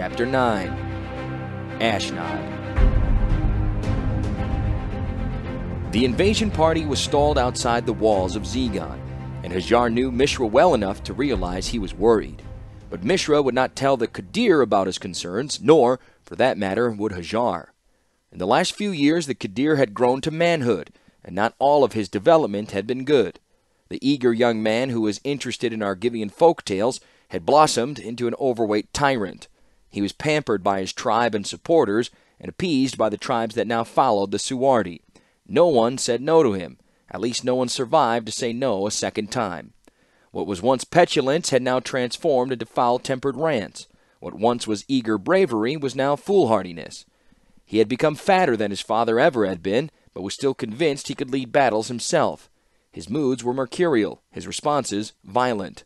Chapter 9 Ashnod. The invasion party was stalled outside the walls of Zegon, and Hajar knew Mishra well enough to realize he was worried. But Mishra would not tell the Qadir about his concerns, nor, for that matter, would Hajar. In the last few years, the Qadir had grown to manhood, and not all of his development had been good. The eager young man who was interested in Argivian folktales had blossomed into an overweight tyrant. He was pampered by his tribe and supporters, and appeased by the tribes that now followed the Suwardi. No one said no to him. At least no one survived to say no a second time. What was once petulance had now transformed into foul-tempered rants. What once was eager bravery was now foolhardiness. He had become fatter than his father ever had been, but was still convinced he could lead battles himself. His moods were mercurial, his responses violent.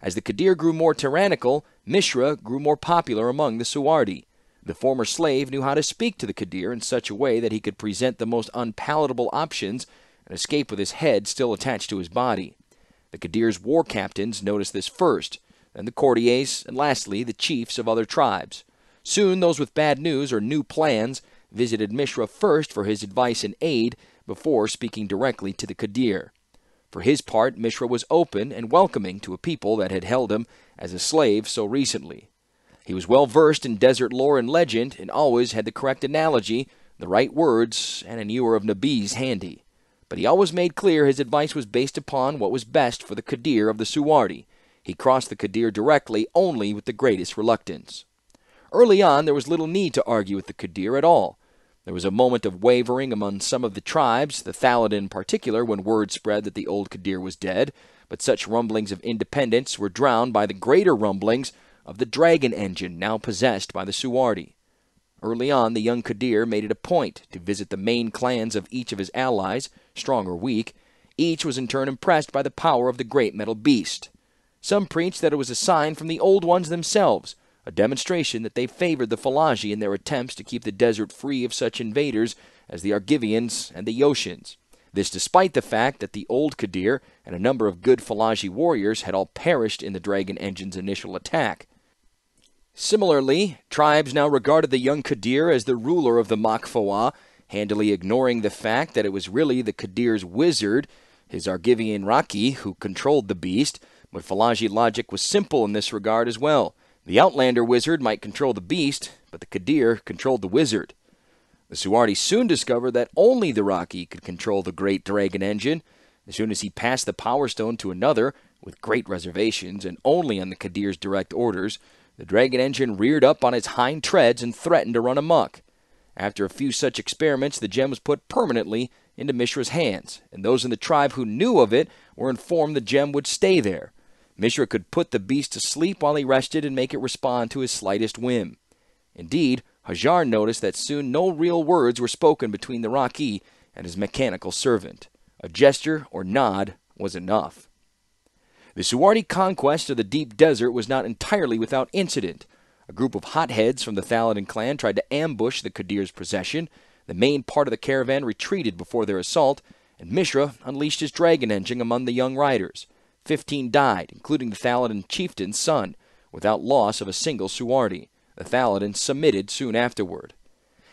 As the Qadir grew more tyrannical, Mishra grew more popular among the Suwardi. The former slave knew how to speak to the Qadir in such a way that he could present the most unpalatable options and escape with his head still attached to his body. The Qadir's war captains noticed this first, then the courtiers, and lastly the chiefs of other tribes. Soon those with bad news or new plans visited Mishra first for his advice and aid before speaking directly to the Qadir. For his part, Mishra was open and welcoming to a people that had held him as a slave so recently. He was well versed in desert lore and legend, and always had the correct analogy, the right words, and an ewer of Nabis handy. But he always made clear his advice was based upon what was best for the Qadir of the Suwardi. He crossed the Qadir directly only with the greatest reluctance. Early on, there was little need to argue with the Qadir at all. There was a moment of wavering among some of the tribes, the Thaladin in particular, when word spread that the old Qadir was dead, but such rumblings of independence were drowned by the greater rumblings of the dragon engine now possessed by the Suwardi. Early on, the young Qadir made it a point to visit the main clans of each of his allies, strong or weak. Each was in turn impressed by the power of the great metal beast. Some preached that it was a sign from the old ones themselves, a demonstration that they favored the Fallaji in their attempts to keep the desert free of such invaders as the Argivians and the Yoshans. This despite the fact that the old Qadir and a number of good Fallaji warriors had all perished in the dragon engine's initial attack. Similarly, tribes now regarded the young Qadir as the ruler of the Makfawa, handily ignoring the fact that it was really the Qadir's wizard, his Argivian Raki, who controlled the beast, but Fallaji logic was simple in this regard as well. The Outlander wizard might control the beast, but the Qadir controlled the wizard. The Suwardi soon discovered that only the Raki could control the great dragon engine. As soon as he passed the power stone to another, with great reservations and only on the Qadir's direct orders, the dragon engine reared up on its hind treads and threatened to run amok. After a few such experiments, the gem was put permanently into Mishra's hands, and those in the tribe who knew of it were informed the gem would stay there. Mishra could put the beast to sleep while he rested and make it respond to his slightest whim. Indeed, Hajar noticed that soon no real words were spoken between the Raki and his mechanical servant. A gesture or nod was enough. The Suwardi conquest of the deep desert was not entirely without incident. A group of hotheads from the Thaladin clan tried to ambush the Qadir's possession. The main part of the caravan retreated before their assault, and Mishra unleashed his dragon engine among the young riders. 15 died, including the Thaladin chieftain's son, without loss of a single Suwardi. The Thaladin submitted soon afterward.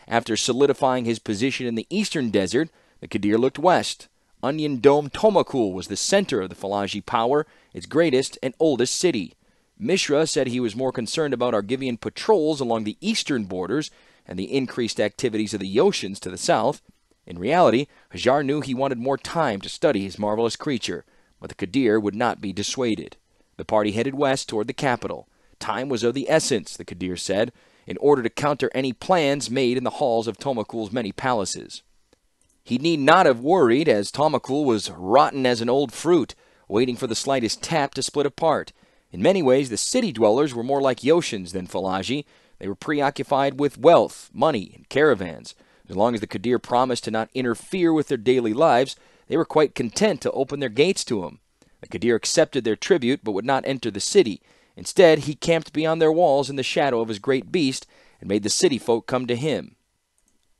After solidifying his position in the eastern desert, the Qadir looked west. Onion-domed Tomakul was the center of the Fallaji power, its greatest and oldest city. Mishra said he was more concerned about Argivian patrols along the eastern borders and the increased activities of the Yoshans to the south. In reality, Hajar knew he wanted more time to study his marvelous creature, but the Qadir would not be dissuaded. The party headed west toward the capital. Time was of the essence, the Qadir said, in order to counter any plans made in the halls of Tomakul's many palaces. He need not have worried, as Tomakul was rotten as an old fruit, waiting for the slightest tap to split apart. In many ways, the city dwellers were more like Yoshans than Fallaji. They were preoccupied with wealth, money, and caravans. As long as the Qadir promised to not interfere with their daily lives, they were quite content to open their gates to him. The Qadir accepted their tribute, but would not enter the city. Instead, he camped beyond their walls in the shadow of his great beast, and made the city folk come to him.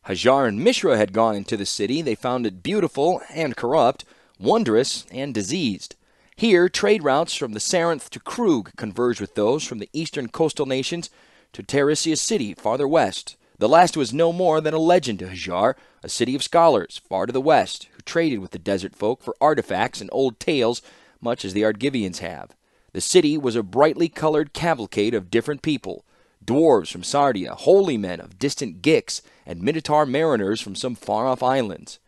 Hajar and Mishra had gone into the city. They found it beautiful and corrupt, wondrous and diseased. Here, trade routes from the Sarinth to Krug converged with those from the eastern coastal nations to Teresia City, farther west. The last was no more than a legend to Hajar, a city of scholars, far to the west, who traded with the desert folk for artifacts and old tales, much as the Argivians have. The city was a brightly colored cavalcade of different people, dwarves from Sardia, holy men of distant Gix, and minotaur mariners from some far-off islands.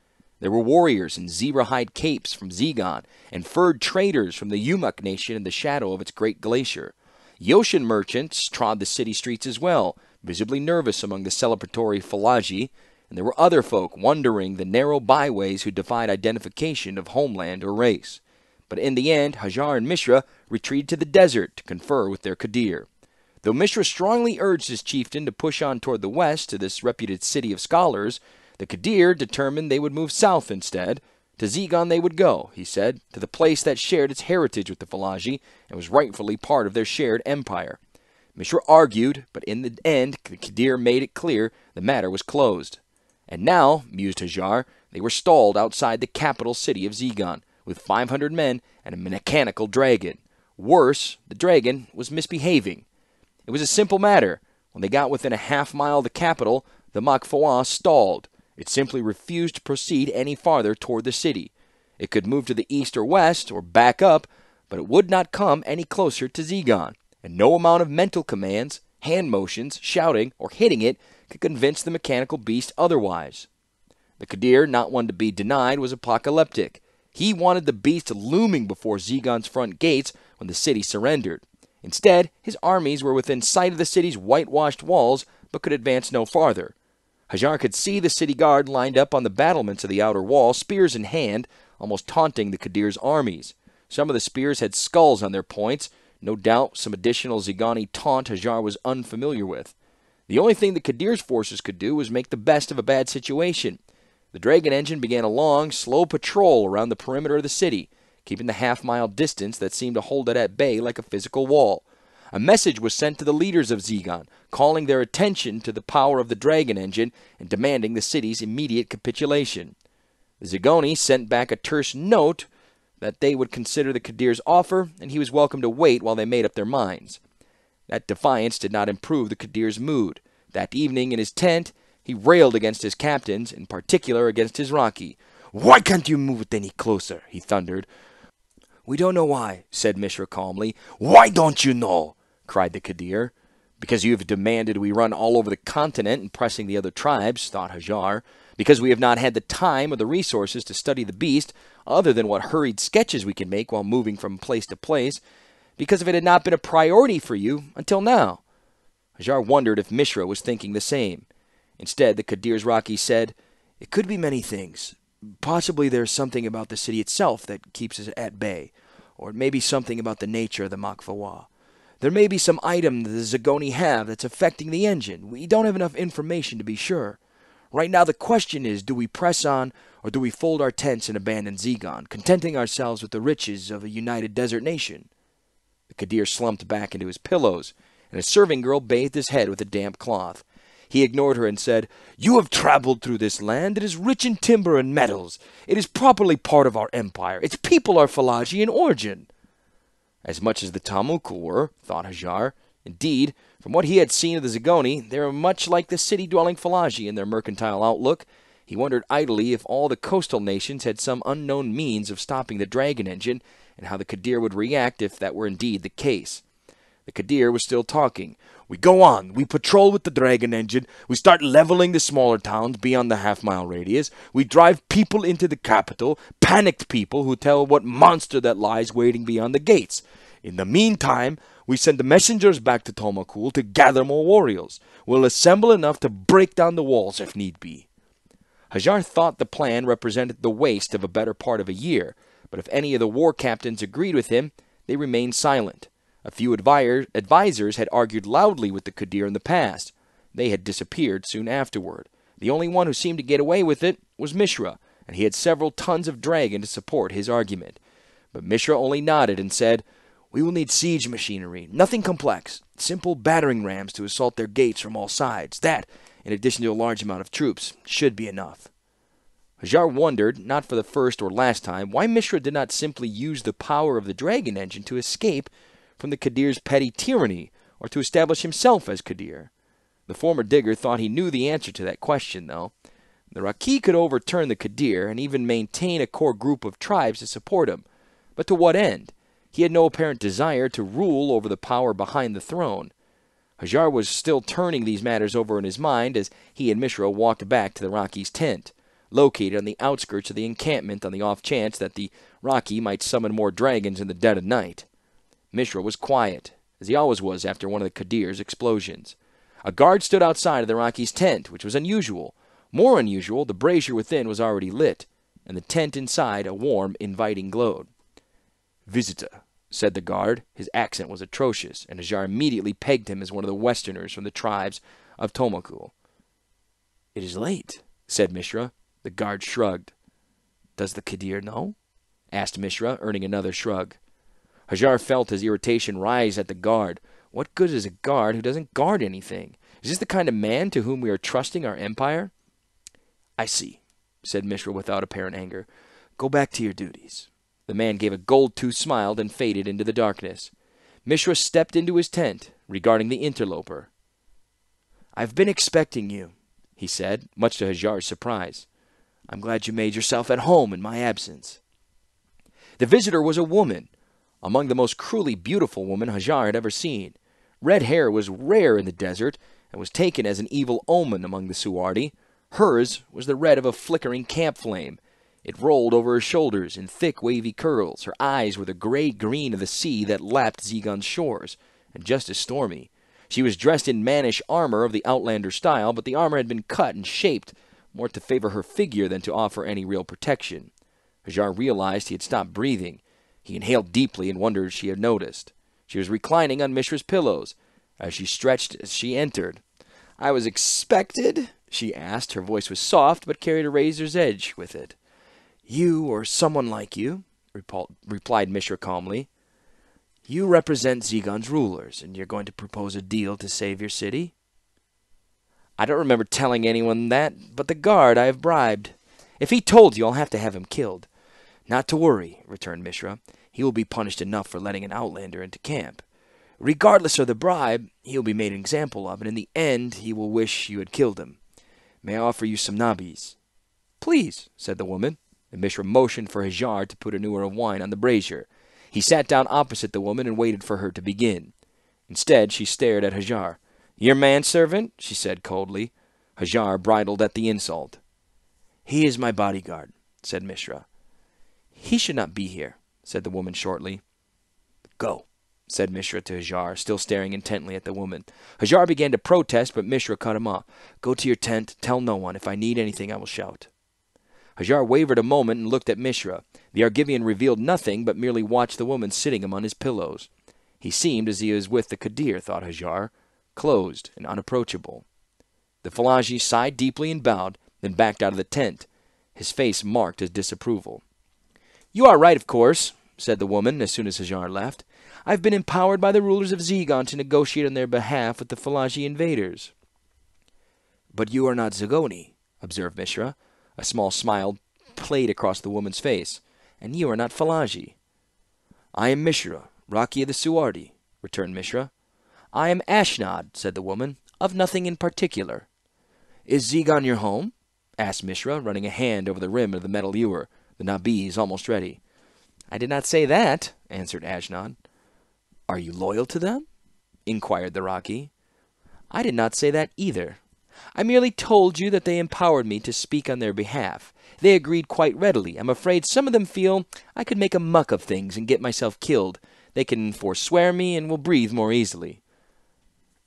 There were warriors in zebra-hide capes from Zegon, and furred traders from the Yumuk nation in the shadow of its great glacier. Yoshan merchants trod the city streets as well, visibly nervous among the celebratory Fallaji, and there were other folk wandering the narrow byways who defied identification of homeland or race. But in the end, Hajar and Mishra retreated to the desert to confer with their Qadir. Though Mishra strongly urged his chieftain to push on toward the west to this reputed city of scholars, the Qadir determined they would move south instead. To Zegon they would go, he said, to the place that shared its heritage with the Fallaji and was rightfully part of their shared empire. Mishra argued, but in the end the Qadir made it clear the matter was closed. And now, mused Hajar, they were stalled outside the capital city of Zegon, with 500 men and a mechanical dragon. Worse, the dragon was misbehaving. It was a simple matter. When they got within a half-mile of the capital, the Makfawa stalled. It simply refused to proceed any farther toward the city. It could move to the east or west, or back up, but it would not come any closer to Zegon, and no amount of mental commands, hand motions, shouting, or hitting it could convince the mechanical beast otherwise. The Qadir, not one to be denied, was apocalyptic. He wanted the beast looming before Zegon's front gates when the city surrendered. Instead, his armies were within sight of the city's whitewashed walls, but could advance no farther. Hajar could see the city guard lined up on the battlements of the outer wall, spears in hand, almost taunting the Qadir's armies. Some of the spears had skulls on their points, no doubt some additional Zegani taunt Hajar was unfamiliar with. The only thing the Qadir's forces could do was make the best of a bad situation. The dragon engine began a long, slow patrol around the perimeter of the city, keeping the half-mile distance that seemed to hold it at bay like a physical wall. A message was sent to the leaders of Zegon, calling their attention to the power of the dragon engine and demanding the city's immediate capitulation. The Zegoni sent back a terse note that they would consider the Qadir's offer, and he was welcome to wait while they made up their minds. That defiance did not improve the Qadir's mood. That evening in his tent, he railed against his captains, in particular against his Raki. "Why can't you move it any closer?" he thundered. "We don't know why," said Mishra calmly. "Why don't you know?" cried the Qadir. "Because you have demanded we run all over the continent and pressing the other tribes," thought Hajar. "Because we have not had the time or the resources to study the beast, other than what hurried sketches we can make while moving from place to place. Because if it had not been a priority for you until now." Hajar wondered if Mishra was thinking the same. Instead, the Qadir's Raki said, "It could be many things. Possibly there's something about the city itself that keeps us at bay, or it may be something about the nature of the Makfawa. There may be some item that the Zegoni have that's affecting the engine. We don't have enough information to be sure. Right now the question is, do we press on, or do we fold our tents and abandon Zegon, contenting ourselves with the riches of a united desert nation?" The Qadir slumped back into his pillows, and a serving girl bathed his head with a damp cloth. He ignored her and said, "You have traveled through this land. It is rich in timber and metals. It is properly part of our empire. Its people are Fallaji in origin." As much as the Tomakul were, thought Hajar. Indeed, from what he had seen of the Zegoni, they were much like the city-dwelling Fallaji in their mercantile outlook. He wondered idly if all the coastal nations had some unknown means of stopping the dragon engine, and how the Qadir would react if that were indeed the case. The Qadir was still talking. "We go on. We patrol with the dragon engine. We start leveling the smaller towns beyond the half-mile radius. We drive people into the capital, panicked people who tell what monster that lies waiting beyond the gates. In the meantime, we send the messengers back to Tomakul to gather more warriors. We'll assemble enough to break down the walls if need be." Hajar thought the plan represented the waste of a better part of a year, but if any of the war captains agreed with him, they remained silent. A few advisers had argued loudly with the Qadir in the past. They had disappeared soon afterward. The only one who seemed to get away with it was Mishra, and he had several tons of dragon to support his argument. But Mishra only nodded and said, "We will need siege machinery, nothing complex, simple battering rams to assault their gates from all sides. That, in addition to a large amount of troops, should be enough." Hajar wondered, not for the first or last time, why Mishra did not simply use the power of the dragon engine to escape from the Qadir's petty tyranny, or to establish himself as Qadir. The former digger thought he knew the answer to that question, though. The Raki could overturn the Qadir and even maintain a core group of tribes to support him. But to what end? He had no apparent desire to rule over the power behind the throne. Hajar was still turning these matters over in his mind as he and Mishra walked back to the Raki's tent, located on the outskirts of the encampment on the off chance that the Raki might summon more dragons in the dead of night. Mishra was quiet, as he always was after one of the Qadir's explosions. A guard stood outside of the Raki's tent, which was unusual. More unusual, the brazier within was already lit, and the tent inside a warm, inviting glow. "Visitor," said the guard. His accent was atrocious, and Hajar immediately pegged him as one of the Westerners from the tribes of Tomakul. "It is late," said Mishra. The guard shrugged. "Does the Qadir know?" asked Mishra, earning another shrug. Hajar felt his irritation rise at the guard. What good is a guard who doesn't guard anything? Is this the kind of man to whom we are trusting our empire? "I see," said Mishra without apparent anger. "Go back to your duties." The man gave a gold-toothed smile, then faded into the darkness. Mishra stepped into his tent, regarding the interloper. "I've been expecting you," he said, much to Hajar's surprise. "I'm glad you made yourself at home in my absence." The visitor was a woman, among the most cruelly beautiful women Hajar had ever seen. Red hair was rare in the desert and was taken as an evil omen among the Suwardi. Hers was the red of a flickering camp flame. It rolled over her shoulders in thick, wavy curls. Her eyes were the gray-green of the sea that lapped Zegon's shores, and just as stormy. She was dressed in mannish armor of the outlander style, but the armor had been cut and shaped more to favor her figure than to offer any real protection. Hajar realized he had stopped breathing. He inhaled deeply and wondered if she had noticed. She was reclining on Mishra's pillows as she stretched as she entered. "I was expected?" she asked. Her voice was soft, but carried a razor's edge with it. "You, or someone like you," replied Mishra calmly. "You represent Zegon's rulers, and you're going to propose a deal to save your city?" "I don't remember telling anyone that, but the guard I have bribed. If he told you, I'll have to have him killed." "Not to worry," returned Mishra. "He will be punished enough for letting an outlander into camp. Regardless of the bribe, he will be made an example of, and in the end he will wish you had killed him. May I offer you some nabis?" "Please," said the woman, and Mishra motioned for Hajar to put a newer of wine on the brazier. He sat down opposite the woman and waited for her to begin. Instead, she stared at Hajar. "Your manservant?" she said coldly. Hajar bridled at the insult. "He is my bodyguard," said Mishra. "He should not be here," said the woman shortly. "Go," said Mishra to Hajar, still staring intently at the woman. Hajar began to protest, but Mishra cut him off. "Go to your tent. Tell no one. If I need anything, I will shout." Hajar wavered a moment and looked at Mishra. The Argivian revealed nothing, but merely watched the woman sitting him on his pillows. He seemed as he was with the Qadir, thought Hajar, closed and unapproachable. The Fallaji sighed deeply and bowed, then backed out of the tent. His face marked his disapproval. "You are right, of course," said the woman as soon as Hajar left. "I've been empowered by the rulers of Zegon to negotiate on their behalf with the Fallaji invaders." "But you are not Zegoni," observed Mishra. A small smile played across the woman's face. "And you are not Fallaji." "I am Mishra, Raki of the Suwardi," returned Mishra. "I am Ashnod," said the woman, "of nothing in particular." "Is Zegon your home?" asked Mishra, running a hand over the rim of the metal ewer. The Nabi is almost ready. "I did not say that," answered Ashnod. "Are you loyal to them?" inquired the Raki. "I did not say that either. I merely told you that they empowered me to speak on their behalf. They agreed quite readily. I'm afraid some of them feel I could make a muck of things and get myself killed. They can forswear me and will breathe more easily."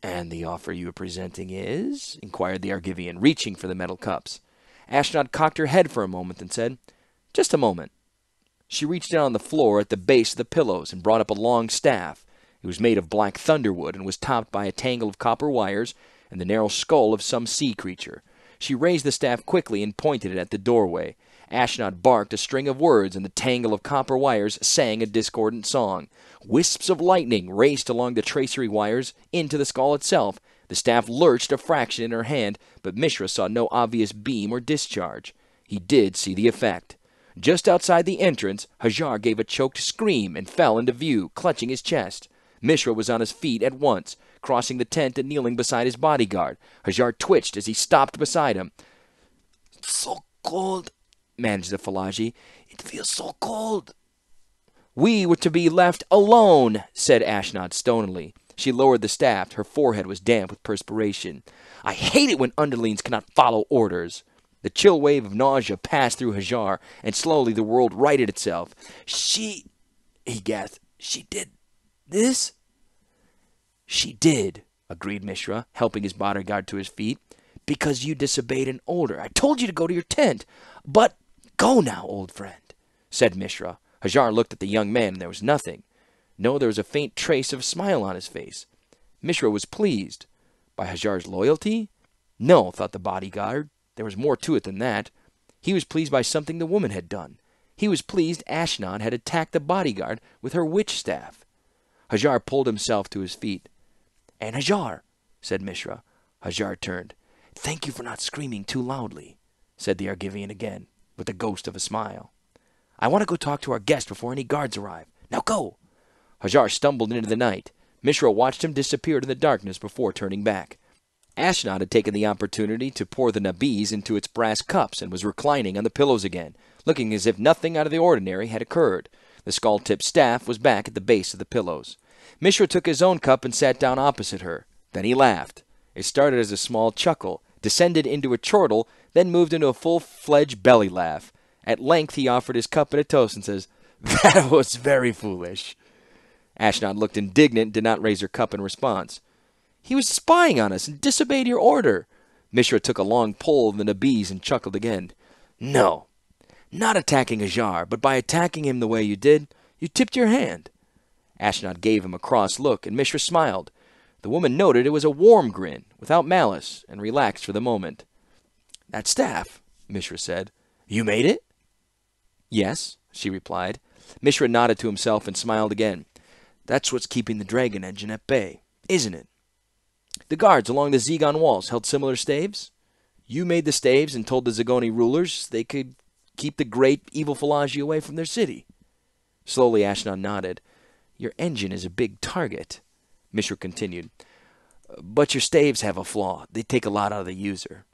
"And the offer you are presenting is?" inquired the Argivian, reaching for the metal cups. Ashnod cocked her head for a moment and said, "Just a moment." She reached down on the floor at the base of the pillows and brought up a long staff. It was made of black thunderwood and was topped by a tangle of copper wires and the narrow skull of some sea creature. She raised the staff quickly and pointed it at the doorway. Ashnod barked a string of words, and the tangle of copper wires sang a discordant song. Wisps of lightning raced along the tracery wires into the skull itself. The staff lurched a fraction in her hand, but Mishra saw no obvious beam or discharge. He did see the effect. Just outside the entrance, Hajar gave a choked scream and fell into view, clutching his chest. Mishra was on his feet at once, crossing the tent and kneeling beside his bodyguard. Hajar twitched as he stopped beside him. "So cold," managed the Fallaji. "It feels so cold." "We were to be left alone," said Ashnod stonily. She lowered the staff. Her forehead was damp with perspiration. "I hate it when underlings cannot follow orders." The chill wave of nausea passed through Hajar, and slowly the world righted itself. "She," he gasped, "she did this?" "She did," agreed Mishra, helping his bodyguard to his feet, "because you disobeyed an order. I told you to go to your tent. But go now, old friend," said Mishra. Hajar looked at the young man, and there was nothing. No, there was a faint trace of a smile on his face. Mishra was pleased. By Hajar's loyalty? No, thought the bodyguard. There was more to it than that. He was pleased by something the woman had done. He was pleased Ashnod had attacked the bodyguard with her witch staff. Hajar pulled himself to his feet. "And Hajar," said Mishra. Hajar turned. "Thank you for not screaming too loudly," said the Argivian again, with the ghost of a smile. "I want to go talk to our guest before any guards arrive. Now go." Hajar stumbled into the night. Mishra watched him disappear in the darkness before turning back. Ashnod had taken the opportunity to pour the Nabiz into its brass cups and was reclining on the pillows again, looking as if nothing out of the ordinary had occurred. The skull-tipped staff was back at the base of the pillows. Mishra took his own cup and sat down opposite her. Then he laughed. It started as a small chuckle, descended into a chortle, then moved into a full-fledged belly laugh. At length he offered his cup and a toast and says, "That was very foolish." Ashnod looked indignant and did not raise her cup in response. "He was spying on us and disobeyed your order." Mishra took a long pull of the Nabiz and chuckled again. "No, not attacking Hajar, but by attacking him the way you did, you tipped your hand." Ashnod gave him a cross look, and Mishra smiled. The woman noted it was a warm grin, without malice, and relaxed for the moment. "That staff," Mishra said. "You made it?" "Yes," she replied. Mishra nodded to himself and smiled again. "That's what's keeping the dragon engine at bay, isn't it? The guards along the Zegon walls held similar staves. You made the staves and told the Zegoni rulers they could keep the great evil Fallaji away from their city." Slowly Ashnod nodded. "Your engine is a big target," Mishra continued. "But your staves have a flaw. They take a lot out of the user."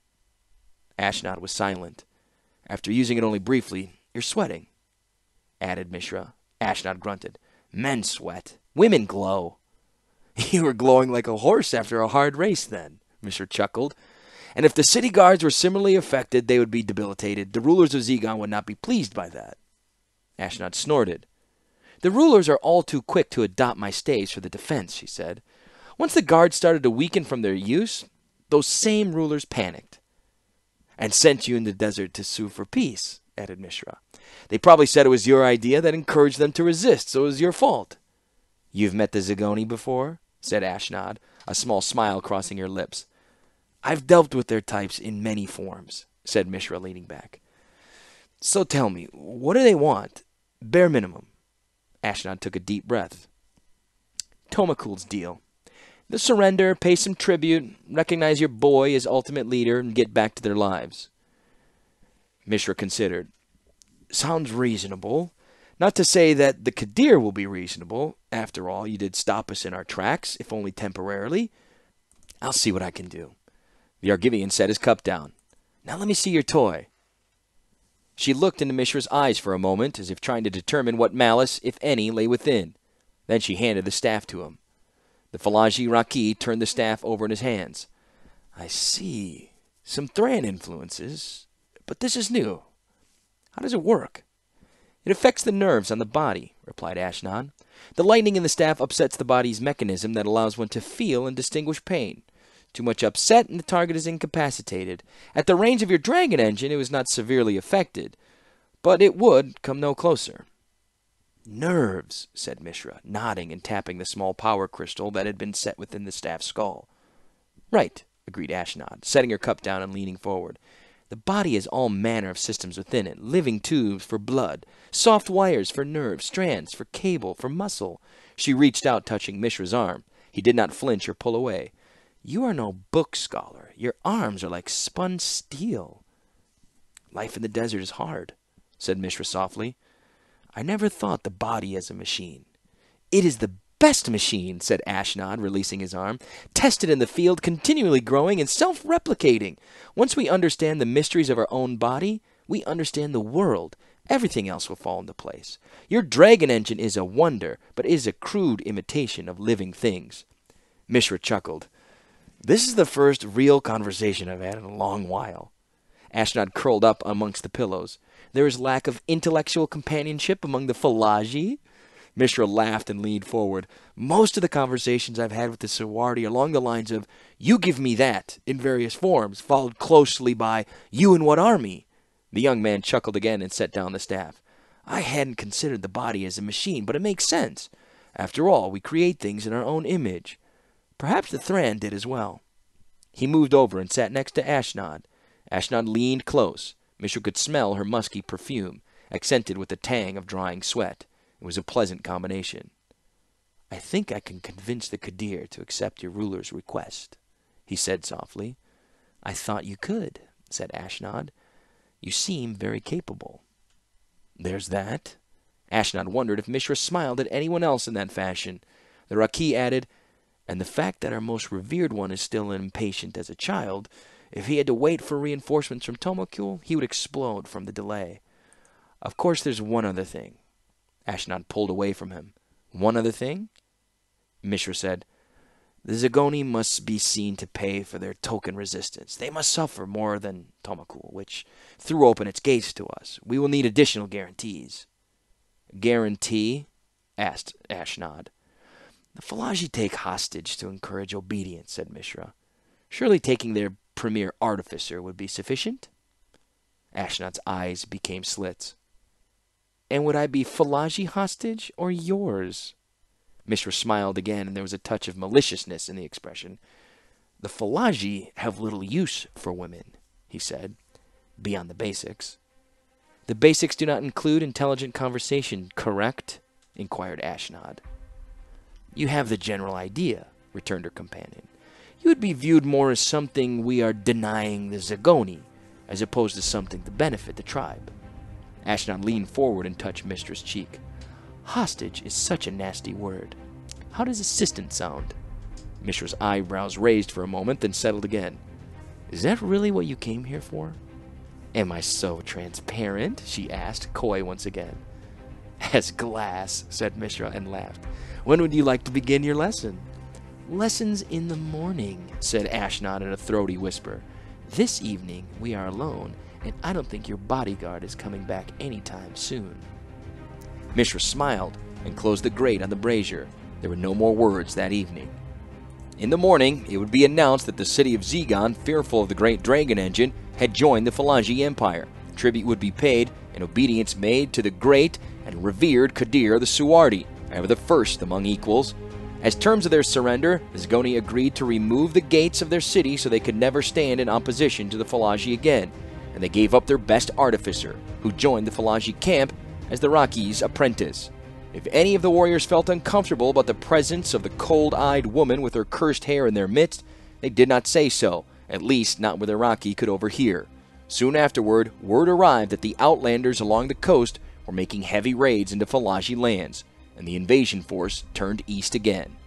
Ashnod was silent. "After using it only briefly, you're sweating," added Mishra. Ashnod grunted. "Men sweat. Women glow." "You were glowing like a horse after a hard race then," Mishra chuckled. "And if the city guards were similarly affected, they would be debilitated. The rulers of Zegon would not be pleased by that." Ashnod snorted. "The rulers are all too quick to adopt my staves for the defense," she said. "Once the guards started to weaken from their use, those same rulers panicked." "And sent you in the desert to sue for peace," added Mishra. "They probably said it was your idea that encouraged them to resist, so it was your fault." "You've met the Zegoni before?" said Ashnod, a small smile crossing her lips. "I've dealt with their types in many forms," said Mishra, leaning back. "So tell me, what do they want? Bare minimum." Ashnod took a deep breath. "Tomakul's deal. The surrender, pay some tribute, recognize your boy as ultimate leader, and get back to their lives." Mishra considered. "Sounds reasonable. Not to say that the Qadir will be reasonable. After all, you did stop us in our tracks, if only temporarily. I'll see what I can do." The Argivian set his cup down. "Now let me see your toy." She looked into Mishra's eyes for a moment, as if trying to determine what malice, if any, lay within. Then she handed the staff to him. The Fallaji Raki turned the staff over in his hands. "I see. Some Thran influences. But this is new. How does it work?" "It affects the nerves on the body," replied Ashnod. "The lightning in the staff upsets the body's mechanism that allows one to feel and distinguish pain. Too much upset and the target is incapacitated. At the range of your dragon engine, it was not severely affected, but it would come no closer." "Nerves," said Mishra, nodding and tapping the small power crystal that had been set within the staff's skull. "Right," agreed Ashnod, setting her cup down and leaning forward. "The body has all manner of systems within it, living tubes for blood, soft wires for nerves, strands for cable, for muscle." She reached out, touching Mishra's arm. He did not flinch or pull away. "You are no book scholar. Your arms are like spun steel." "Life in the desert is hard," said Mishra softly. "I never thought the body as a machine. It is the best machine," said Ashnod, releasing his arm. "Tested in the field, continually growing and self-replicating. Once we understand the mysteries of our own body, we understand the world. Everything else will fall into place. Your dragon engine is a wonder, but it is a crude imitation of living things." Mishra chuckled. "This is the first real conversation I've had in a long while." Ashnod curled up amongst the pillows. "There is lack of intellectual companionship among the Fallaji?" Mishra laughed and leaned forward. "Most of the conversations I've had with the Suwardi are along the lines of, 'You give me that,' in various forms, followed closely by, 'You and what army?'" The young man chuckled again and set down the staff. "I hadn't considered the body as a machine, but it makes sense. After all, we create things in our own image. Perhaps the Thran did as well." He moved over and sat next to Ashnod. Ashnod leaned close. Mishra could smell her musky perfume, accented with the tang of drying sweat. It was a pleasant combination. "I think I can convince the Qadir to accept your ruler's request," he said softly. "I thought you could," said Ashnod. "You seem very capable." "There's that." Ashnod wondered if Mishra smiled at anyone else in that fashion. The Raki added, "And the fact that our most revered one is still impatient as a child, if he had to wait for reinforcements from Tomakul, he would explode from the delay. Of course, there's one other thing." Ashnod pulled away from him. "One other thing?" Mishra said, "The Zegoni must be seen to pay for their token resistance. They must suffer more than Tomakul, which threw open its gates to us. We will need additional guarantees." "Guarantee?" asked Ashnod. "The Fallaji take hostage to encourage obedience," said Mishra. "Surely taking their premier artificer would be sufficient?" Ashnod's eyes became slits. "And would I be Fallaji hostage or yours?" Mishra smiled again, and there was a touch of maliciousness in the expression. "The Fallaji have little use for women," he said, "beyond the basics." "The basics do not include intelligent conversation, correct?" inquired Ashnod. "You have the general idea," returned her companion. "You would be viewed more as something we are denying the Zegoni, as opposed to something to benefit the tribe." Ashnod leaned forward and touched Mistra's cheek. "Hostage is such a nasty word. How does assistant sound?" Mishra's eyebrows raised for a moment, then settled again. "Is that really what you came here for?" "Am I so transparent?" she asked, coy once again. "As glass," said Mishra and laughed. "When would you like to begin your lesson?" "Lessons in the morning," said Ashnod in a throaty whisper. "This evening we are alone, and I don't think your bodyguard is coming back anytime soon." Mishra smiled and closed the grate on the brazier. There were no more words that evening. In the morning, it would be announced that the city of Zegon, fearful of the great dragon engine, had joined the Falangi Empire. Tribute would be paid and obedience made to the great and revered Qadir the Suwardi, ever the first among equals. As terms of their surrender, the Zegoni agreed to remove the gates of their city so they could never stand in opposition to the Falangi again, and they gave up their best artificer, who joined the Falangi camp as the Raki's apprentice. If any of the warriors felt uncomfortable about the presence of the cold-eyed woman with her cursed hair in their midst, they did not say so, at least not where the Raki could overhear. Soon afterward, word arrived that the outlanders along the coast were making heavy raids into Falangi lands, and the invasion force turned east again.